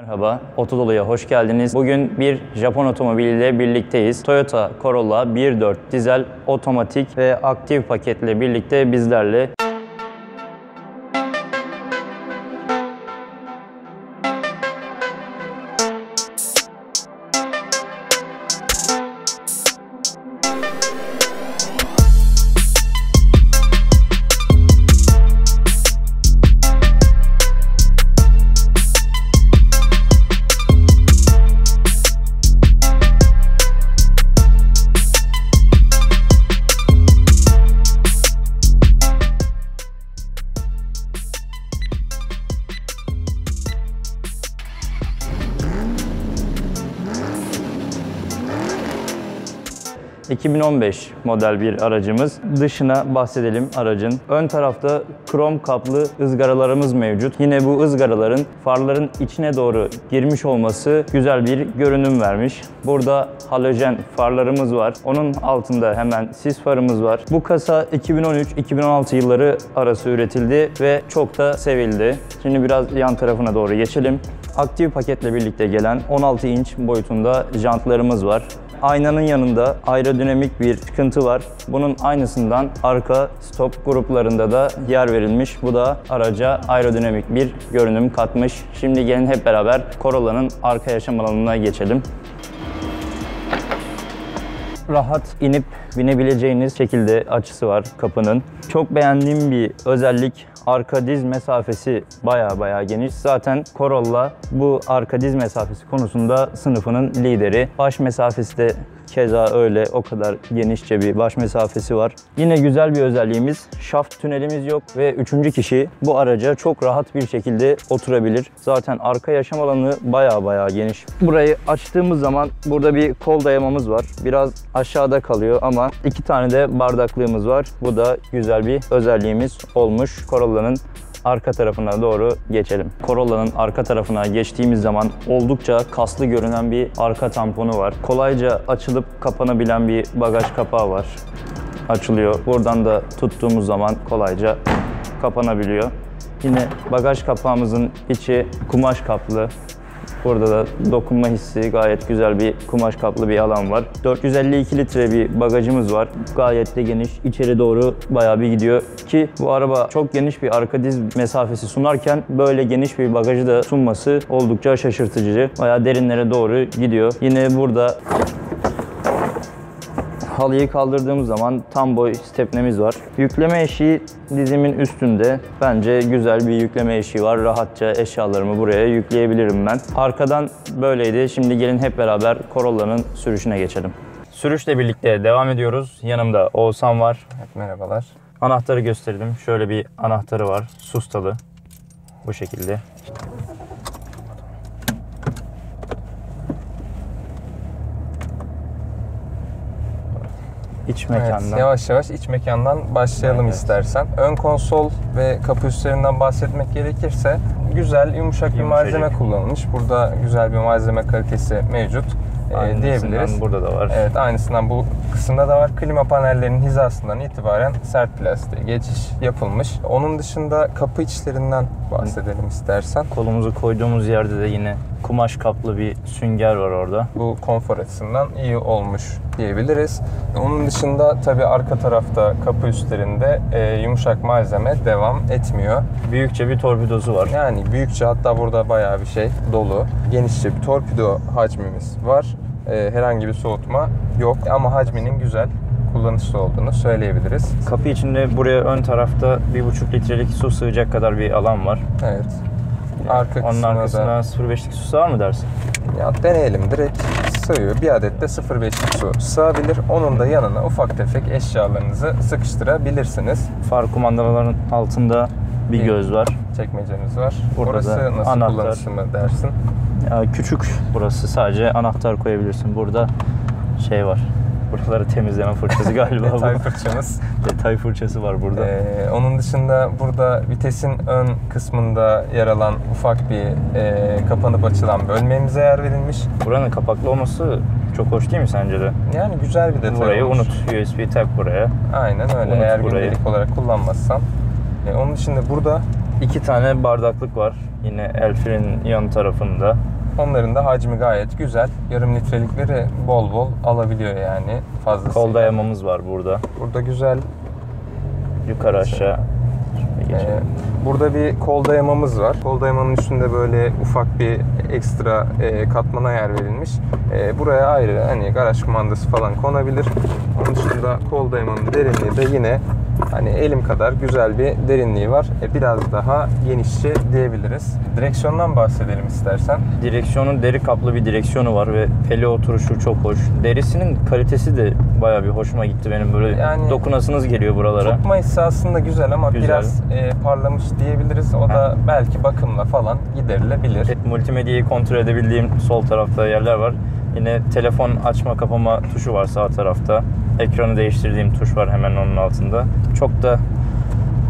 Merhaba, Otodolu'ya hoş geldiniz. Bugün bir Japon otomobiliyle birlikteyiz. Toyota Corolla 1.4 dizel otomatik ve aktif paketle birlikte bizlerle. ...2015 model bir aracımız. Dışına bahsedelim aracın. Ön tarafta krom kaplı ızgaralarımız mevcut. Yine bu ızgaraların farların içine doğru girmiş olması güzel bir görünüm vermiş. Burada halojen farlarımız var. Onun altında hemen sis farımız var. Bu kasa 2013-2016 yılları arası üretildi ve çok da sevildi. Şimdi biraz yan tarafına doğru geçelim. Aktif paketle birlikte gelen 16 inç boyutunda jantlarımız var. Aynanın yanında aerodinamik bir çıkıntı var. Bunun aynısından arka stop gruplarında da yer verilmiş. Bu da araca aerodinamik bir görünüm katmış. Şimdi gelin hep beraber Corolla'nın arka yaşam alanına geçelim. Rahat inip binebileceğiniz şekilde açısı var kapının. Çok beğendiğim bir özellik, arka diz mesafesi baya geniş. Zaten Corolla bu arka diz mesafesi konusunda sınıfının lideri. Baş mesafesi de keza öyle, o kadar genişçe bir baş mesafesi var. Yine güzel bir özelliğimiz, şaft tünelimiz yok ve üçüncü kişi bu araca çok rahat bir şekilde oturabilir. Zaten arka yaşam alanı baya geniş. Burayı açtığımız zaman burada bir kol dayamamız var. Biraz aşağıda kalıyor ama iki tane de bardaklığımız var. Bu da güzel bir özelliğimiz olmuş. Corolla'nın arka tarafına doğru geçelim. Corolla'nın arka tarafına geçtiğimiz zaman oldukça kaslı görünen bir arka tamponu var. Kolayca açılıp kapanabilen bir bagaj kapağı var. Açılıyor. Buradan da tuttuğumuz zaman kolayca kapanabiliyor. Yine bagaj kapağımızın içi kumaş kaplı. Burada da dokunma hissi gayet güzel, bir kumaş kaplı bir alan var. 452 litre bir bagajımız var. Gayet de geniş. İçeri doğru bayağı bir gidiyor ki bu araba çok geniş bir arka diz mesafesi sunarken böyle geniş bir bagajı da sunması oldukça şaşırtıcı. Bayağı derinlere doğru gidiyor. Yine burada halıyı kaldırdığımız zaman tam boy stepnemiz var. Yükleme eşiği dizimin üstünde. Bence güzel bir yükleme eşiği var. Rahatça eşyalarımı buraya yükleyebilirim ben. Arkadan böyleydi. Şimdi gelin hep beraber Corolla'nın sürüşüne geçelim. Sürüşle birlikte devam ediyoruz. Yanımda Oğuzhan var. Merhabalar. Anahtarı gösterelim. Şöyle bir anahtarı var. Sustalı. Bu şekilde. İç mekandan. Evet, yavaş yavaş iç mekandan başlayalım, evet. İstersen. Ön konsol ve kapı üstlerinden bahsetmek gerekirse güzel, yumuşak bir malzeme kullanılmış. Burada güzel bir malzeme kalitesi mevcut diyebiliriz. Burada da var. Evet, aynısından bu kısımda da var. Klima panellerinin hizasından itibaren sert plastiğe geçiş yapılmış. Onun dışında kapı içlerinden bahsedelim istersen. Kolumuzu koyduğumuz yerde de yine kumaş kaplı bir sünger var orada. Bu konfor açısından iyi olmuş diyebiliriz. Onun dışında tabii arka tarafta kapı üstlerinde yumuşak malzeme devam etmiyor. Büyükçe bir torpidosu var. Yani büyükçe, hatta burada bayağı bir şey dolu. Genişçe bir torpido hacmimiz var. Herhangi bir soğutma yok ama hacminin güzel, kullanışlı olduğunu söyleyebiliriz. Kapı içinde buraya ön tarafta 1,5 litrelik su sığacak kadar bir alan var. Evet. Arka onun arkasına da 0,5'lik su sığar mı dersin? Ya deneyelim, direkt sığıyor. Bir adet de 0,5'lik su sığabilir. Onun da yanına ufak tefek eşyalarınızı sıkıştırabilirsiniz. Far kumandaların altında bir göz var. Çekmeceniz var. Burası nasıl anahtar. Kullanışlı mı dersin? Ya küçük burası, sadece anahtar koyabilirsin. Burada şey var. Buraları temizleme fırçası galiba. Detay fırçamız. Detay fırçası var burada. Onun dışında burada vitesin ön kısmında yer alan ufak bir kapanıp açılan bölmemize yer verilmiş. Buranın kapaklı olması çok hoş değil mi sence de? Yani güzel bir detay. Burayı olmuş. Unut. USB tak buraya. Aynen öyle. Unut eğer gündelik olarak kullanmazsan. Onun dışında burada 2 tane bardaklık var. Yine el frenin yan tarafında. Onların da hacmi gayet güzel. Yarım litrelikleri bol bol alabiliyor yani fazlasıyla. Kol dayamamız var burada. Burada güzel. Yukarı aşağı. Burada bir kol dayamamız var. Kol dayamanın üstünde böyle ufak bir ekstra katmana yer verilmiş. Buraya ayrı hani garaj kumandası falan konabilir. Onun dışında kol dayamanın derinliği de yine hani elim kadar güzel bir derinliği var. Biraz daha genişçe diyebiliriz. Direksiyondan bahsedelim istersen. Direksiyonun deri kaplı bir direksiyonu var ve pele oturuşu çok hoş. Derisinin kalitesi de bayağı bir hoşuma gitti benim, böyle yani dokunasınız geliyor buralara. Tutma hissi aslında güzel ama güzel. Biraz parlamış diyebiliriz. O da belki bakımla falan giderilebilir. Multimedyayı kontrol edebildiğim sol tarafta yerler var. Yine telefon açma kapama tuşu var sağ tarafta. Ekranı değiştirdiğim tuş var hemen onun altında. Çok da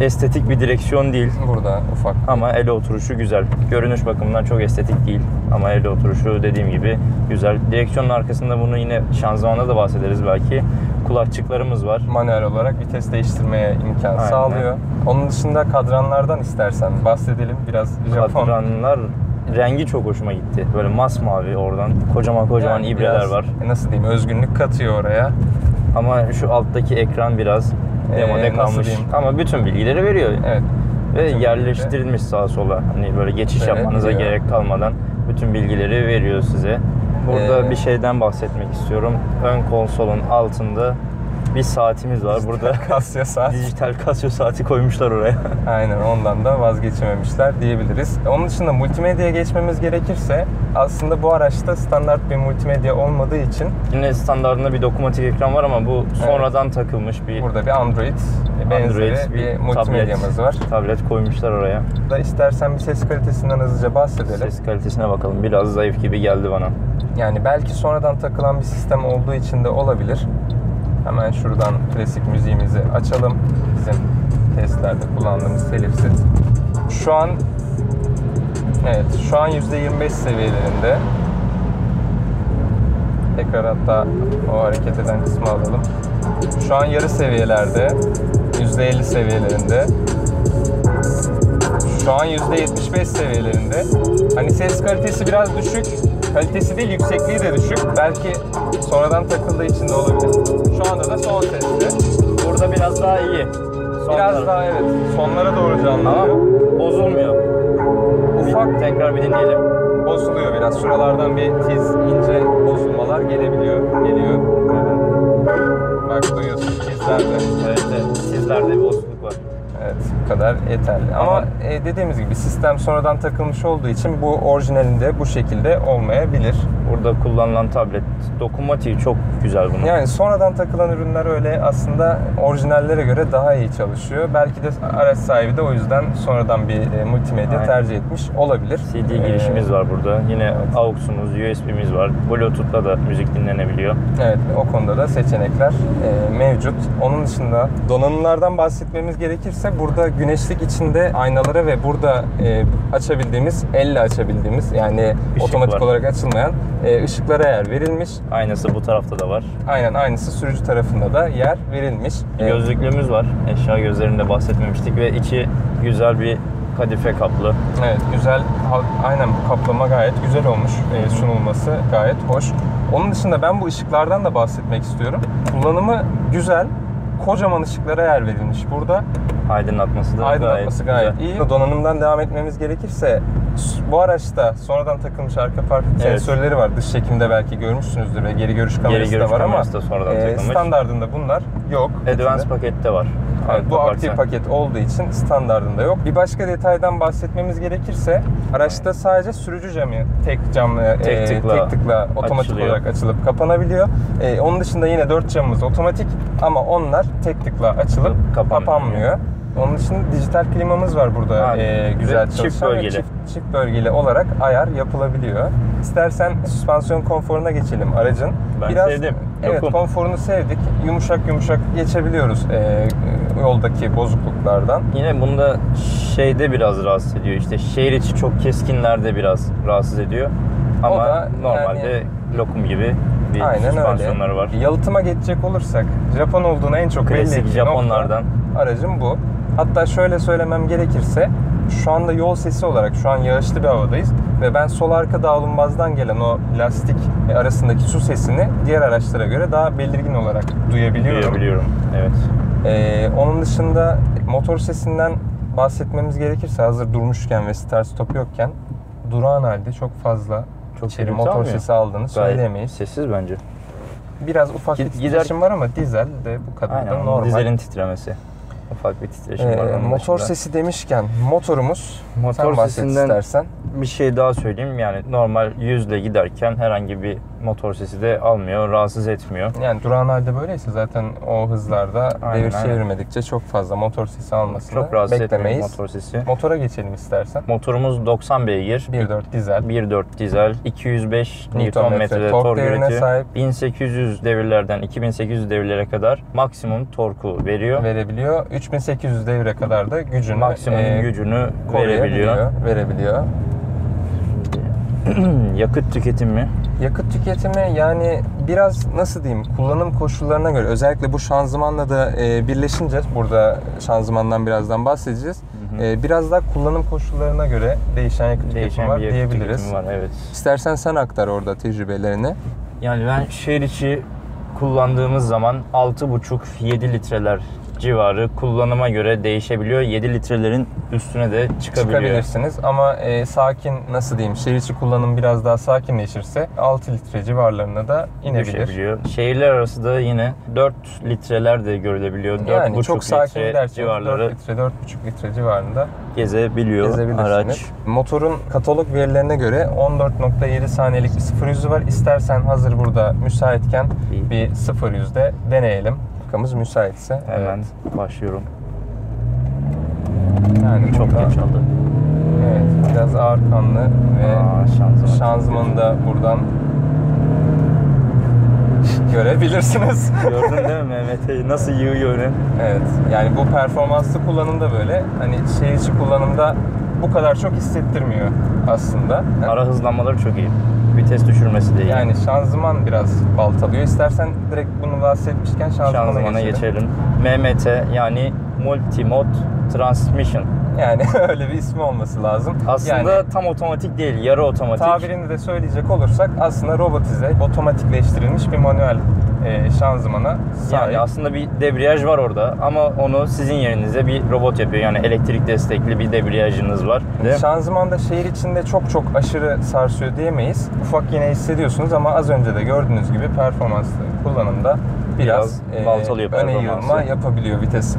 estetik bir direksiyon değil. Burada ufak. Ama ele oturuşu güzel. Görünüş bakımından çok estetik değil. Ama ele oturuşu dediğim gibi güzel. Direksiyonun arkasında, bunu yine şanzımanda da bahsederiz belki, kulakçıklarımız var. Manuel olarak vites değiştirmeye imkan sağlıyor. Onun dışında kadranlardan istersen bahsedelim biraz. Kadranlar rengi çok hoşuma gitti. Böyle masmavi, oradan kocaman yani ibreler biraz, var. Nasıl diyeyim, özgünlük katıyor oraya. Ama şu alttaki ekran biraz demode kalmış. Ama bütün bilgileri veriyor. Evet. Ve yerleştirilmiş sağa sola. Hani böyle geçiş yapmanıza gerek kalmadan bütün bilgileri veriyor size. Burada bir şeyden bahsetmek istiyorum. Ön konsolun altında bir saatimiz var. Burada Casio saat. Dijital Casio saati koymuşlar oraya. Aynen, ondan da vazgeçememişler diyebiliriz. Onun dışında multimedyaya geçmemiz gerekirse, aslında bu araçta standart bir multimedya olmadığı için yine standartında bir dokunmatik ekran var ama bu sonradan takılmış bir. Burada bir Android benzeri bir multimedyamız var. Tablet koymuşlar oraya. Da istersen bir ses kalitesinden hızlıca bahsedelim. Ses kalitesine bakalım. Biraz zayıf gibi geldi bana. Yani belki sonradan takılan bir sistem olduğu için de olabilir. Hemen şuradan klasik müziğimizi açalım. Bizim testlerde kullandığımız telifsiz. Şu an %25 seviyelerinde. Tekrar hatta o hareket eden kısmı alalım. Şu an yarı seviyelerde, %50 seviyelerinde. Şu an %75 seviyelerinde. Hani ses kalitesi biraz düşük. Kalitesi değil, yüksekliği de düşük. Belki sonradan takıldığı için de olabilir. Şu anda da son sesli. Burada biraz daha iyi. Biraz daha evet. Sonlara doğru canlanıyor. Bozulmuyor. Tekrar bir dinleyelim. Bozuluyor biraz. Şuralardan bir tiz, ince bozulmalar geliyor. Bak, duyuyorsun tizlerde. Evet. Tizlerde bozukluk var. Evet, bu kadar yeterli. Ama dediğimiz gibi sistem sonradan takılmış olduğu için bu orijinalinde bu şekilde olmayabilir. Burada kullanılan tablet dokunmatiği çok güzel bunun. Yani sonradan takılan ürünler öyle aslında orijinallere göre daha iyi çalışıyor. Belki de araç sahibi de o yüzden sonradan bir multimedya tercih etmiş olabilir. CD girişimiz var burada. Yine AUX'umuz, USB'miz var. Bluetooth'la da müzik dinlenebiliyor. Evet, o konuda da seçenekler mevcut. Onun dışında donanımlardan bahsetmemiz gerekirse, burada güneşlik içinde aynalara ve burada açabildiğimiz, elle açabildiğimiz, yani işık otomatik olarak açılmayan ışıklara yer verilmiş. Aynısı bu tarafta da var. Aynen, aynısı sürücü tarafında da yer verilmiş. Gözlüklüğümüz var. Eşya gözlerinde bahsetmemiştik ve içi güzel bir kadife kaplı. Evet, güzel. Aynen, bu kaplama gayet güzel olmuş. Sunulması gayet hoş. Onun dışında ben bu ışıklardan da bahsetmek istiyorum. Kullanımı güzel. Kocaman ışıklara yer verilmiş burada. Aydınlatması gayet iyi. Donanımdan devam etmemiz gerekirse, bu araçta sonradan takılmış arka park sensörleri var. Dış çekimde belki görmüşsünüzdür ve geri görüş kamerası da var ama standartında bunlar yok. Advanced pakette var. Evet, bu aktif paket olduğu için standartında yok. Bir başka detaydan bahsetmemiz gerekirse, araçta sadece sürücü camı tek tıkla otomatik olarak açılıp kapanabiliyor. Onun dışında yine 4 camımız otomatik ama onlar tek tıkla açılıp kapanmıyor. Onun için dijital klimamız var burada. Güzel çalışan, çift bölgeli olarak ayar yapılabiliyor. İstersen süspansiyon konforuna geçelim aracın. Ben sevdim. Evet, konforunu sevdik. Yumuşak geçebiliyoruz yoldaki bozukluklardan. Yine bunda şeyde biraz rahatsız ediyor. İşte şehir içi çok keskinlerde biraz rahatsız ediyor. Ama normalde lokum gibi. Süspansiyonları var. Yalıtıma geçecek olursak, Japon olduğuna en çok belli Japonlardan aracım bu. Hatta şöyle söylemem gerekirse, şu anda yol sesi olarak şu an yağışlı bir havadayız ve ben sol arka dağılınmazdan gelen o lastik arasındaki su sesini diğer araçlara göre daha belirgin olarak duyabiliyorum. Evet. Onun dışında motor sesinden bahsetmemiz gerekirse, hazır durmuşken ve start stop yokken durağan halde çok fazla içeri motor sesi aldığını söyleyemeyiz. Sessiz bence. Biraz ufak bir titreşim var ama dizel de bu kadar da normal. Dizelin titremesi. Ufak bir titreşim var. Motor sesi demişken motorumuz, motor sesinden istersen bir şey daha söyleyeyim. Yani normal 100'le giderken herhangi bir motor sesi de almıyor, rahatsız etmiyor. Yani durağan halde böyleyse zaten o hızlarda devir çevirmedikçe çok fazla motor sesi almasını çok rahatsız beklemeyiz. Motor sesi. Motora geçelim istersen. Motorumuz 90 beygir, 1.4 dizel. 1.4 dizel, 205 Nm tork değerine sahip. 1800 devirlerden 2800 devirlere kadar maksimum torku veriyor. 3800 devire kadar da gücünü, maksimum gücünü verebiliyor. Yakıt tüketimi. Yakıt tüketimi yani biraz nasıl diyeyim, kullanım koşullarına göre, özellikle bu şanzımanla da birleşince, burada şanzımandan birazdan bahsedeceğiz. Biraz daha kullanım koşullarına göre değişen yakıt tüketimi var diyebiliriz. Evet. İstersen sen aktar orada tecrübelerini. Yani ben şehir içi kullandığımız zaman 6,5-7 litreler civarı kullanıma göre değişebiliyor. 7 litrelerin üstüne de çıkabilirsiniz ama sakin, nasıl diyeyim, şehir içi kullanım biraz daha sakinleşirse 6 litre civarlarına da inebilir. Şehirler arası da yine 4 litreler de görülebiliyor. 4,5 yani çok sakin litre civarları. 4 litre, 4,5 litre civarında gezebiliyor araç. Motorun katalog verilerine göre 14,7 saniyelik bir 0-100'ü var. İstersen hazır burada müsaitken bir 0-100'de deneyelim. Müsaitse. Hemen başlıyorum. Yani çok geç aldı. Evet, biraz ağır kanlı ve şanzımanı da buradan görebilirsiniz. Gördün değil mi Mehmet'i? Nasıl yığıyor öyle? Evet. Yani bu performanslı kullanımda böyle, hani şehir içi kullanımda bu kadar çok hissettirmiyor aslında. Ara hızlanmaları çok iyi. Vites düşürmesi de iyi. Yani şanzıman biraz baltalıyor. İstersen direkt bunu bahsetmişken şanzımana geçelim. MMT yani Multimode Transmission. Yani öyle bir ismi olması lazım. Aslında yani, tam otomatik değil, yarı otomatik. Tabirini de söyleyecek olursak aslında robotize, otomatikleştirilmiş bir manuel şanzımana sahip. Yani aslında bir debriyaj var orada ama onu sizin yerinize bir robot yapıyor. Yani elektrik destekli bir debriyajınız var. Şanzımanda şehir içinde çok çok aşırı sarsıyor diyemeyiz. Ufak yine hissediyorsunuz ama az önce de gördüğünüz gibi performanslı kullanımda biraz baltalıyor performansı. Öne yapabiliyor vites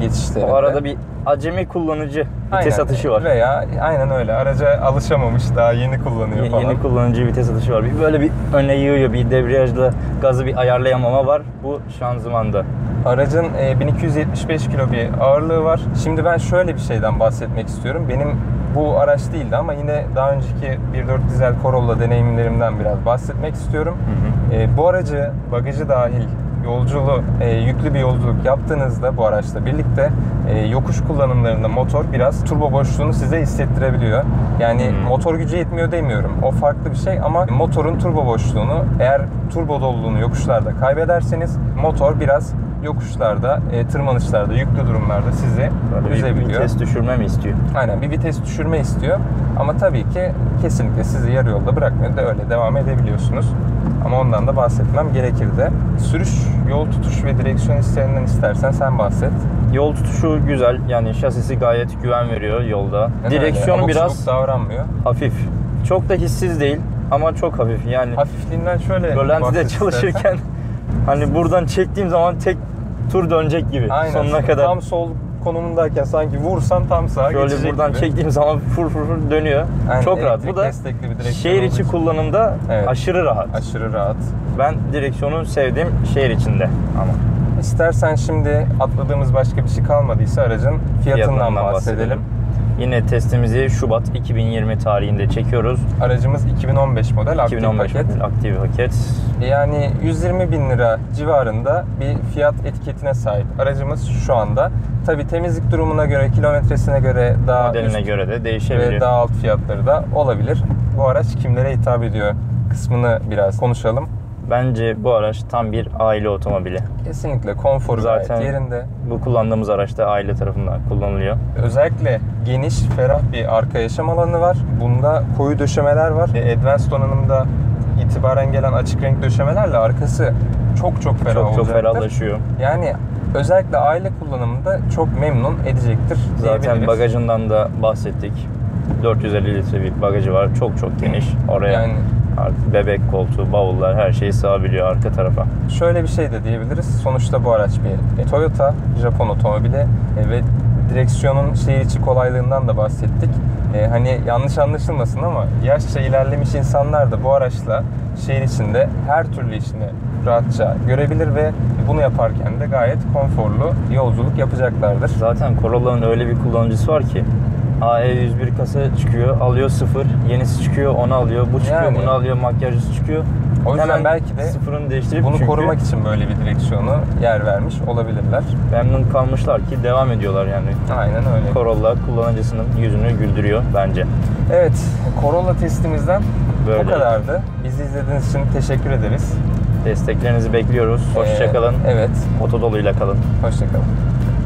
geçişlerinde. O arada bir acemi kullanıcı vites atışı var. Veya aynen öyle, araca alışamamış, daha yeni kullanıyor falan. Yeni kullanıcı vites atışı var. Böyle bir öne yığıyor, bir debriyajla gazı bir ayarlayamama var bu şanzımanda. Aracın 1275 kilo bir ağırlığı var. Şimdi ben şöyle bir şeyden bahsetmek istiyorum. Benim bu araç değildi ama yine daha önceki 1.4 dizel Corolla deneyimlerimden biraz bahsetmek istiyorum. Bu aracı bagajı dahil yolculuğu, yüklü bir yolculuk yaptığınızda bu araçla birlikte yokuş kullanımlarında motor biraz turbo boşluğunu size hissettirebiliyor. Yani motor gücü yetmiyor demiyorum. O farklı bir şey ama motorun turbo boşluğunu, eğer turbo doluluğunu yokuşlarda kaybederseniz motor biraz yokuşlarda, tırmanışlarda, yüklü durumlarda sizi üzebiliyor. Bir vites düşürme mi istiyor? Aynen, bir vites düşürme istiyor. Ama tabii ki kesinlikle sizi yarı yolda bırakmıyor da öyle devam edebiliyorsunuz. Ama ondan da bahsetmem gerekirdi. Sürüş, yol tutuş ve direksiyon hislerinden istersen sen bahset. Yol tutuşu güzel. Yani şasisi gayet güven veriyor yolda. Yani direksiyonu biraz davranmıyor. Hafif. Çok da hissiz değil ama çok hafif. Yani hafifliğinden şöyle rölantide çalışırken hani buradan çektiğim zaman tek tur dönecek gibi. Aynen. Sonuna kadar. Tam sol konumundayken sanki vursam tam sağa geçecek gibi. Şöyle buradan çektiğim zaman fır dönüyor. Aynen. Çok rahat. Bu da şehir içi kullanımda aşırı rahat. Aşırı rahat. Ben direksiyonu sevdim şehir içinde ama. İstersen şimdi atladığımız başka bir şey kalmadıysa aracın fiyatından bahsedelim. Yine testimizi Şubat 2020 tarihinde çekiyoruz. Aracımız 2015 model, aktif paket. Yani 120 bin lira civarında bir fiyat etiketine sahip aracımız şu anda. Tabii temizlik durumuna göre, kilometresine göre, daha modeline göre de değişebilir. Ve daha alt fiyatları da olabilir. Bu araç kimlere hitap ediyor kısmını biraz konuşalım. Bence bu araç tam bir aile otomobili. Kesinlikle konforu zaten yerinde. Bu kullandığımız araç da aile tarafından kullanılıyor. Özellikle geniş, ferah bir arka yaşam alanı var. Bunda koyu döşemeler var. Advanced donanımda itibaren gelen açık renk döşemelerle arkası çok ferah olacaktır. Çok ferahlaşıyor. Yani özellikle aile kullanımında çok memnun edecektir diyebiliriz. Zaten bagajından da bahsettik. 450 litre bir bagajı var. Çok geniş. Oraya yani bebek koltuğu, bavullar, her şeyi sığabiliyor arka tarafa. Şöyle bir şey de diyebiliriz. Sonuçta bu araç bir Toyota, Japon otomobili ve direksiyonun şehir içi kolaylığından da bahsettik. Hani yanlış anlaşılmasın ama yaşça ilerlemiş insanlar da bu araçla şehir içinde her türlü işini rahatça görebilir ve bunu yaparken de gayet konforlu yolculuk yapacaklardır. Zaten Corolla'nın öyle bir kullanıcısı var ki AE101 kasa çıkıyor, alıyor 0, yenisi çıkıyor, onu alıyor, bu çıkıyor, yani bunu alıyor, makyajcısı çıkıyor. O yüzden hemen belki de sıfırını değiştirip bunu korumak için böyle bir direksiyonu yer vermiş olabilirler. Memnun kalmışlar ki devam ediyorlar yani. Aynen öyle. Corolla kullanıcısının yüzünü güldürüyor bence. Evet, Corolla testimizden böyle bu kadardı. Bizi izlediğiniz için teşekkür ederiz. Desteklerinizi bekliyoruz. Hoşça kalın. Evet. Otodolu'yla kalın. Hoşça kalın.